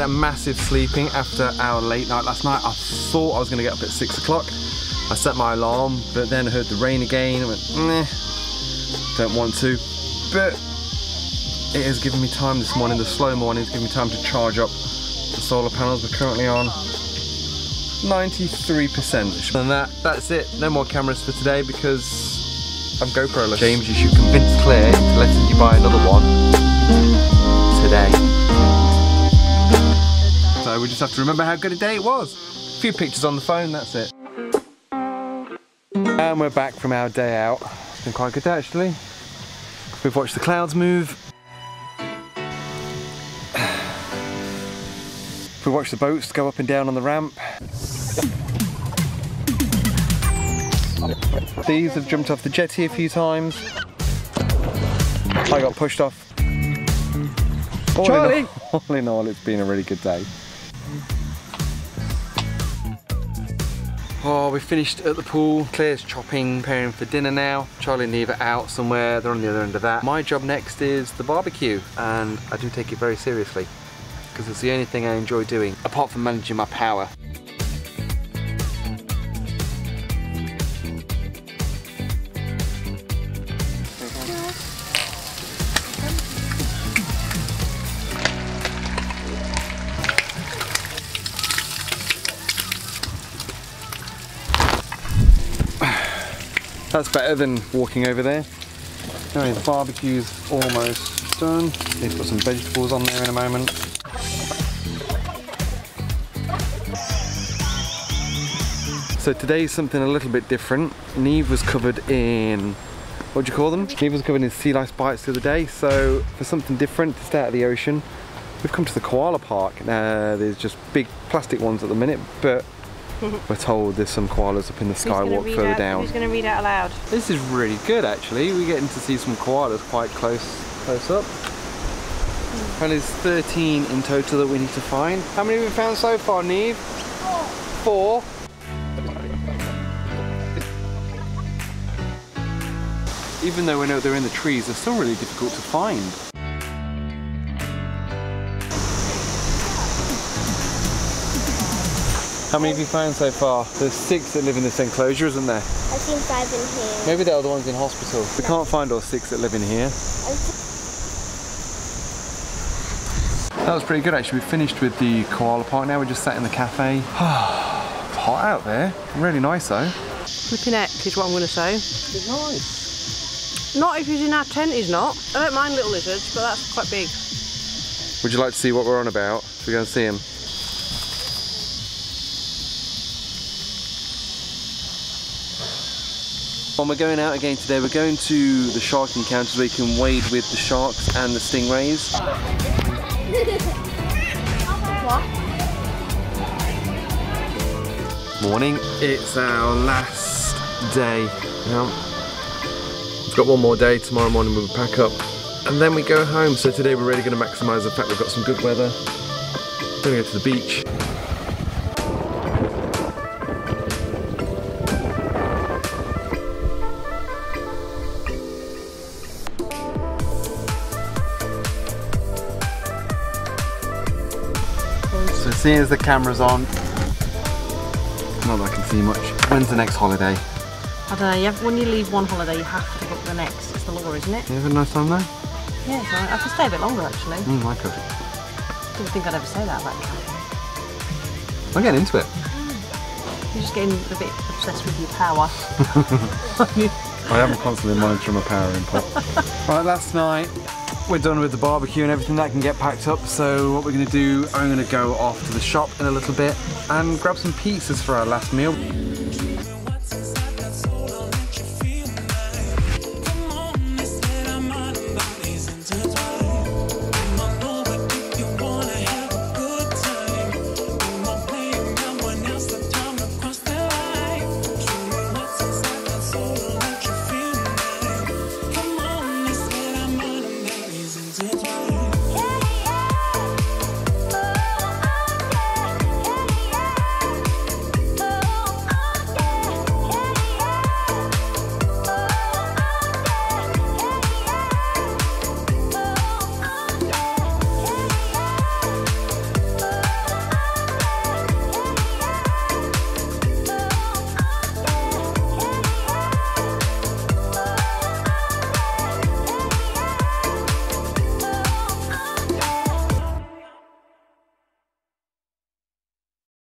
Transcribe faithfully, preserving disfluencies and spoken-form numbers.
had a massive sleeping after our late night last night. I thought I was gonna get up at six o'clock. I set my alarm, but then I heard the rain again. I went, nah, don't want to. But it has given me time this morning, the slow morning, it's given me time to charge up the solar panels. We're currently on ninety-three percent. And that, that's it. No more cameras for today because I'm GoPro-less. James, you should convince Claire into letting you buy another one today. So we just have to remember how good a day it was. A few pictures on the phone, that's it. And we're back from our day out. It's been quite a good day actually. We've watched the clouds move. We watched the boats go up and down on the ramp. These have jumped off the jetty a few times. I got pushed off. All Charlie! In all, all in all, it's been a really good day. Oh, we finished at the pool. Claire's chopping, preparing for dinner now. Charlie and Neve are out somewhere. They're on the other end of that. My job next is the barbecue, and I do take it very seriously because it's the only thing I enjoy doing, apart from managing my power. That's better than walking over there. Anyway, the barbecue's almost done. Need to put some vegetables on there in a moment. So today's something a little bit different. Neve was covered in, what do you call them? Neve was covered in sea lice bites the other day. So for something different, to stay out of the ocean, we've come to the koala park. Uh, there's just big plastic ones at the minute, but we're told there's some koalas up in the skywalk further out, down. Who's going to read out aloud? This is really good actually. We're getting to see some koalas quite close close up. Mm. And there's thirteen in total that we need to find. How many have we found so far, Neve? Four. Four. Even though we know they're in the trees, they're still really difficult to find. How many have you found so far? There's six that live in this enclosure, isn't there? I've seen five in here. Maybe they're the ones in hospital. No. We can't find all six that live in here. That was pretty good actually. We finished with the koala park now. We just sat in the cafe. It's hot out there. Really nice though. Flipping heck is what I'm going to say. It's nice. Not if he's in our tent, he's not. I don't mind little lizards, but that's quite big. Would you like to see what we're on about? Should we go and see him? When we're going out again today, we're going to the shark encounters where you can wade with the sharks and the stingrays. Morning. It's our last day. We've got one more day. Tomorrow morning we'll pack up and then we go home. So today we're really going to maximise the fact we've got some good weather. Then we go to the beach. So seeing as the camera's on, not that I can see much. When's the next holiday? I don't know, when you leave one holiday you have to book the next. It's the law, isn't it? You have a nice time there? Yeah, it's alright. I could stay a bit longer actually. Mm, I could. I didn't think I'd ever say that about camping. I'm getting into it. Mm. You're just getting a bit obsessed with your power. I am constantly monitoring my power input. Right, last night. We're done with the barbecue and everything that can get packed up, so what we're going to do, I'm going to go off to the shop in a little bit and grab some pizzas for our last meal.